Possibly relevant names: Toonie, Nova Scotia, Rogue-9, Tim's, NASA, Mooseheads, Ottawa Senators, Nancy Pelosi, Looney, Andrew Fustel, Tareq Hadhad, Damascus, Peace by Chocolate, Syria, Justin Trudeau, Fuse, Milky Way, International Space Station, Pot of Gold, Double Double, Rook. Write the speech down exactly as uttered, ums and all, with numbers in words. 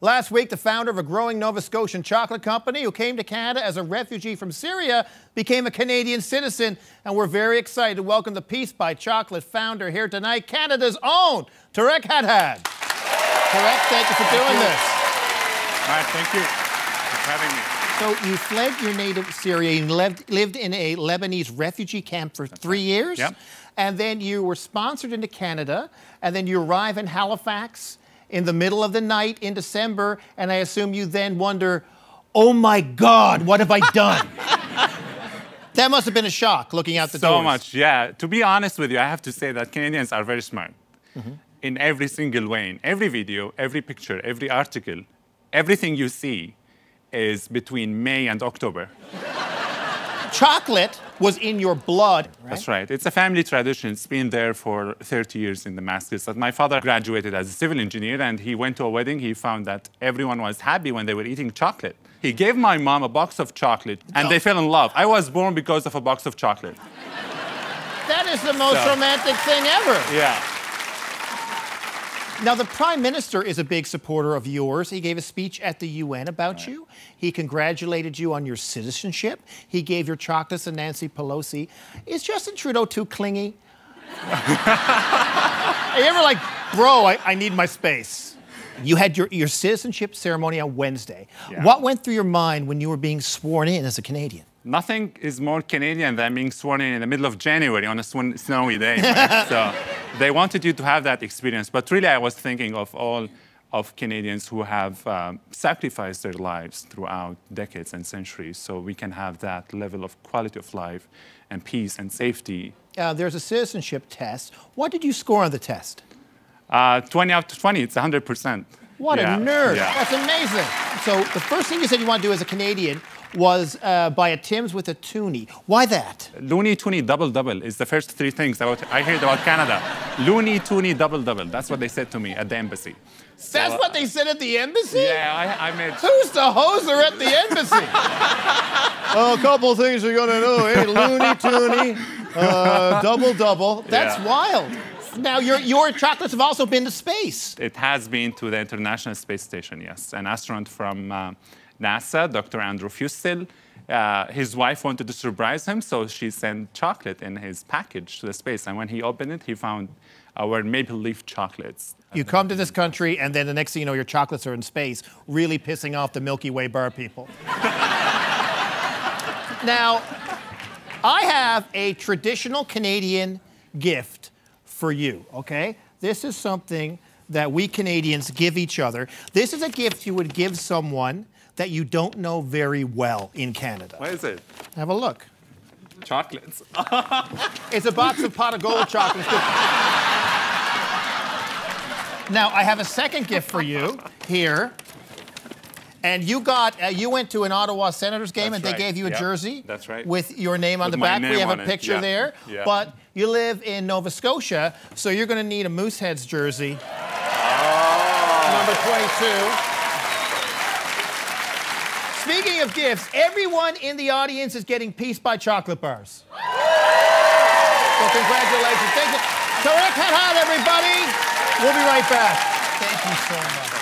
Last week, the founder of a growing Nova Scotian chocolate company who came to Canada as a refugee from Syria became a Canadian citizen, and we're very excited to welcome the Peace by Chocolate founder here tonight, Canada's own Tareq Hadhad. Tareq, thank you for doing you. this. All right, thank you for having me. So you fled your native Syria and lived, lived in a Lebanese refugee camp for That's three right. years, yep. and then you were sponsored into Canada, and then you arrive in Halifax in the middle of the night in December, and I assume you then wonder, oh my God, what have I done? That must have been a shock, looking out the doors. So much, yeah. To be honest with you, I have to say that Canadians are very smart mm-hmm. in every single way. In every video, every picture, every article, everything you see is between May and October. Chocolate was in your blood, right? That's right. It's a family tradition. It's been there for thirty years in Damascus. My father graduated as a civil engineer, and he went to a wedding. He found that everyone was happy when they were eating chocolate. He gave my mom a box of chocolate, and oh. they fell in love. I was born because of a box of chocolate. That is the most so. romantic thing ever. Yeah. Now, the Prime Minister is a big supporter of yours. He gave a speech at the U N about right. you. He congratulated you on your citizenship. He gave your chocolates to Nancy Pelosi. Is Justin Trudeau too clingy? Are you ever like, bro, I, I need my space? You had your, your citizenship ceremony on Wednesday. Yeah. What went through your mind when you were being sworn in as a Canadian? Nothing is more Canadian than being sworn in in the middle of January on a snowy day. Right? So they wanted you to have that experience. But really, I was thinking of all of Canadians who have um, sacrificed their lives throughout decades and centuries so we can have that level of quality of life and peace and safety. Uh, there's a citizenship test. What did you score on the test? Uh, twenty out of twenty. It's one hundred percent. What yeah. a nerd. Yeah. That's amazing. So the first thing you said you want to do as a Canadian was uh, by a Tim's with a Toonie. Why that? Looney, Toonie, Double Double is the first three things that I heard about Canada. Looney, Toonie, Double Double. That's what they said to me at the embassy. So, That's what they said at the embassy? Yeah, I, I made... Who's the hoser at the embassy? Oh, a couple things you're gonna know, eh? Looney, Toonie, uh, Double Double. That's yeah. wild. Now, your, your chocolates have also been to space. It has been to the International Space Station, yes. An astronaut from... Uh, NASA, Doctor Andrew Fustel, uh, his wife wanted to surprise him, so she sent chocolate in his package to the space. And when he opened it, he found our maple leaf chocolates. You come to this country, and then the next thing you know, your chocolates are in space, really pissing off the Milky Way bar people. Now, I have a traditional Canadian gift for you, okay? This is something that we Canadians give each other. This is a gift you would give someone that you don't know very well in Canada. What is it? Have a look. Chocolates. It's a box of Pot of Gold chocolates. Now, I have a second gift for you here. And you got, uh, you went to an Ottawa Senators game That's and right. they gave you a yep. jersey. That's right. With your name on with the back. We have a picture yeah. there. Yeah. But you live in Nova Scotia, so you're gonna need a Mooseheads jersey. Oh. Number twenty-two. Speaking of gifts, everyone in the audience is getting Peace by Chocolate bars. So congratulations. Thank you. Tareq Hadhad, everybody. We'll be right back. Thank you so much.